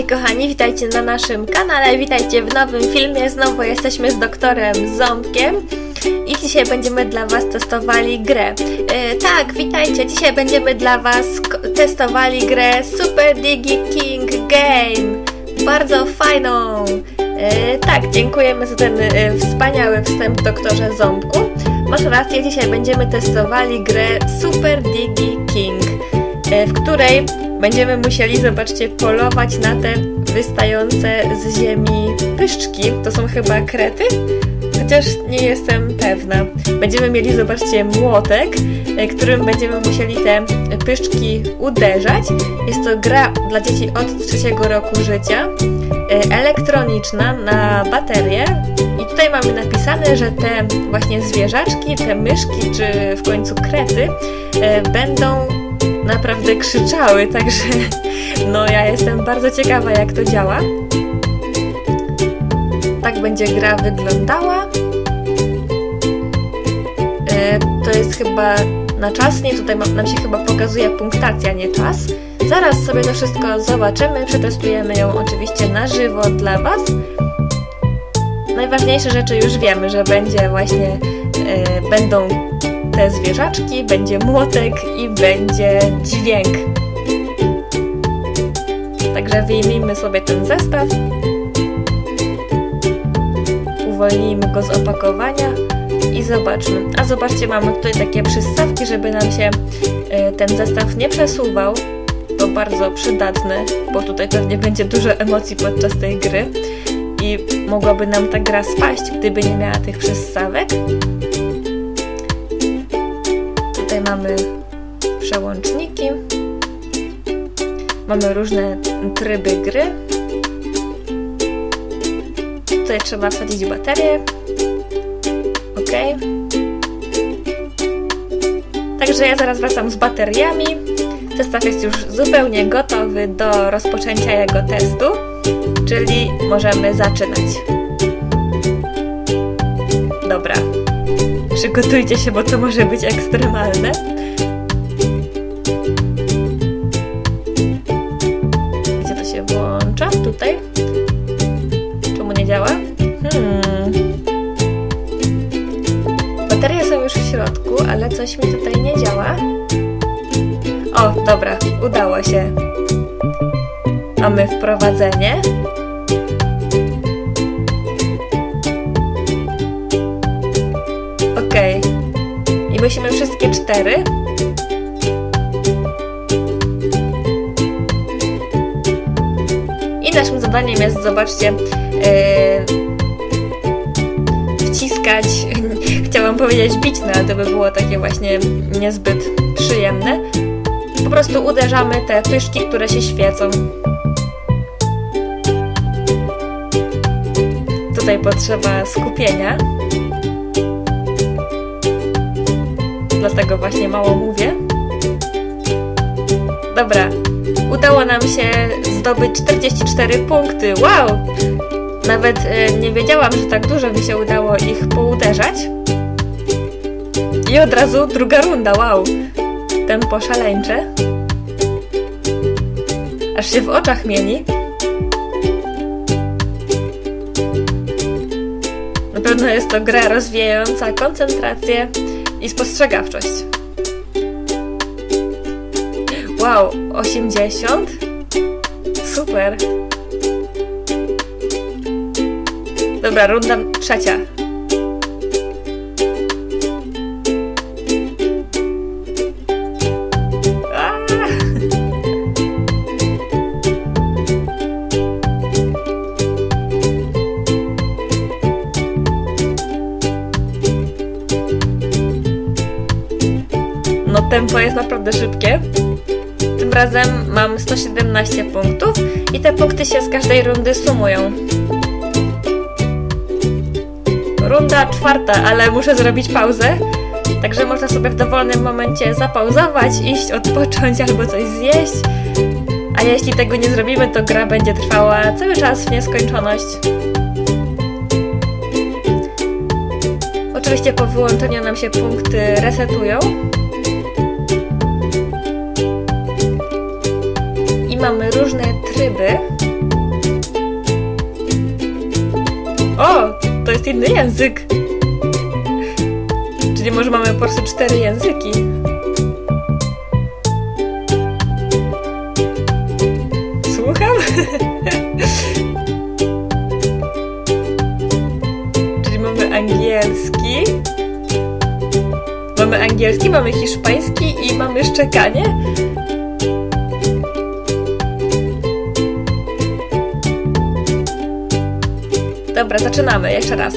Hej kochani, witajcie na naszym kanale, witajcie w nowym filmie. Znowu jesteśmy z doktorem Ząbkiem i dzisiaj będziemy dla Was testowali grę. Tak, witajcie, dzisiaj będziemy dla Was testowali grę Super Digi King Game. Bardzo fajną. Tak, dziękujemy za ten wspaniały wstęp, doktorze Ząbku. Masz rację, dzisiaj będziemy testowali grę Super Digi King, w której będziemy musieli, zobaczcie, polować na te wystające z ziemi pyszczki. To są chyba krety? Chociaż nie jestem pewna. Będziemy mieli, zobaczcie, młotek, którym będziemy musieli te pyszczki uderzać. Jest to gra dla dzieci od 3 roku życia, elektroniczna, na baterię. I tutaj mamy napisane, że te właśnie zwierzaczki, te myszki, czy w końcu krety, będą naprawdę krzyczały, także no ja jestem bardzo ciekawa, jak to działa. Tak będzie gra wyglądała. To jest chyba na czas, nie, tutaj nam się chyba pokazuje punktacja, nie czas. Zaraz sobie to wszystko zobaczymy, przetestujemy ją oczywiście na żywo dla Was. Najważniejsze rzeczy już wiemy, że będzie właśnie, będą te zwierzaczki, będzie młotek i będzie dźwięk. Także wyjmijmy sobie ten zestaw. Uwolnijmy go z opakowania i zobaczmy. A zobaczcie, mamy tutaj takie przystawki, żeby nam się ten zestaw nie przesuwał. To bardzo przydatne, bo tutaj pewnie będzie dużo emocji podczas tej gry i mogłaby nam ta gra spaść, gdyby nie miała tych przystawek. Tutaj mamy przełączniki, mamy różne tryby gry. Tutaj trzeba wsadzić baterię. Ok. Także ja zaraz wracam z bateriami. Zestaw jest już zupełnie gotowy do rozpoczęcia jego testu, czyli możemy zaczynać. Dobra. Przygotujcie się, bo to może być ekstremalne. Gdzie to się włącza? Tutaj? Czemu nie działa? Baterie są już w środku, ale coś mi tutaj nie działa. O, dobra, udało się. Mamy wprowadzenie. Okej. I musimy wszystkie 4. I naszym zadaniem jest, zobaczcie, wciskać, chciałam powiedzieć bić, no ale to by było takie właśnie niezbyt przyjemne. Po prostu uderzamy te pyszki, które się świecą. Tutaj potrzeba skupienia. Dlatego właśnie mało mówię. Dobra, udało nam się zdobyć 44 punkty. Wow! Nawet nie wiedziałam, że tak dużo mi się udało ich pouderzać. I od razu druga runda. Wow! Tempo szaleńcze. Aż się w oczach mieni. Na pewno jest to gra rozwijająca koncentrację i spostrzegawczość. Wow, 80? Super. Dobra, runda 3. Tempo jest naprawdę szybkie. Tym razem mam 117 punktów i te punkty się z każdej rundy sumują. Runda 4, ale muszę zrobić pauzę, także można sobie w dowolnym momencie zapauzować, iść odpocząć albo coś zjeść. A jeśli tego nie zrobimy, to gra będzie trwała cały czas w nieskończoność. Oczywiście po wyłączeniu nam się punkty resetują. Mamy różne tryby. O! To jest inny język! Czyli może mamy po prostu 4 języki. Słucham? Czyli mamy angielski. Mamy angielski, mamy hiszpański i mamy szczekanie. Dobra, zaczynamy jeszcze raz.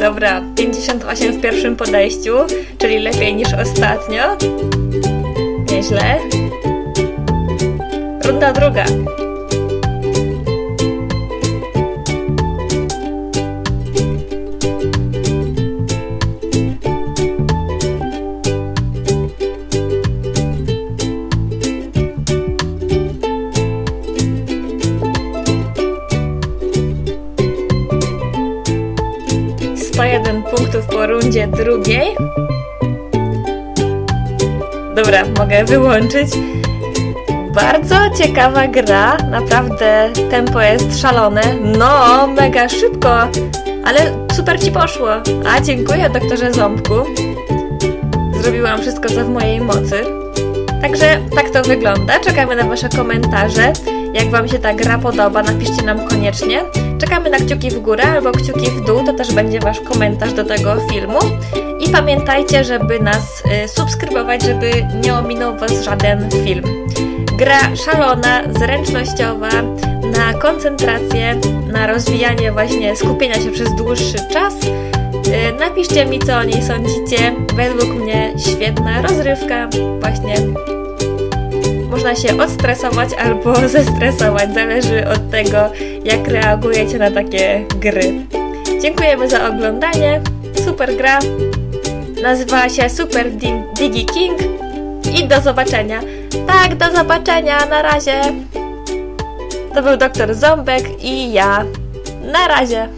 Dobra, 58 w pierwszym podejściu, czyli lepiej niż ostatnio. Nieźle. Runda druga. Punktów po rundzie drugiej. Dobra, mogę wyłączyć. Bardzo ciekawa gra, naprawdę tempo jest szalone. No, mega szybko, ale super ci poszło. A dziękuję, doktorze Ząbku. Zrobiłam wszystko, co w mojej mocy. Także tak to wygląda. Czekamy na wasze komentarze. Jak wam się ta gra podoba, napiszcie nam koniecznie. Czekamy na kciuki w górę albo kciuki w dół, to też będzie wasz komentarz do tego filmu. I pamiętajcie, żeby nas subskrybować, żeby nie ominął was żaden film. Gra szalona, zręcznościowa, na koncentrację, na rozwijanie właśnie skupienia się przez dłuższy czas. Napiszcie mi, co o niej sądzicie. Według mnie świetna rozrywka, właśnie. Można się odstresować albo zestresować, zależy od tego, jak reagujecie na takie gry. Dziękujemy za oglądanie, super gra, nazywała się Super Digi King i do zobaczenia. Tak, do zobaczenia, na razie. To był doktor Ząbek i ja. Na razie.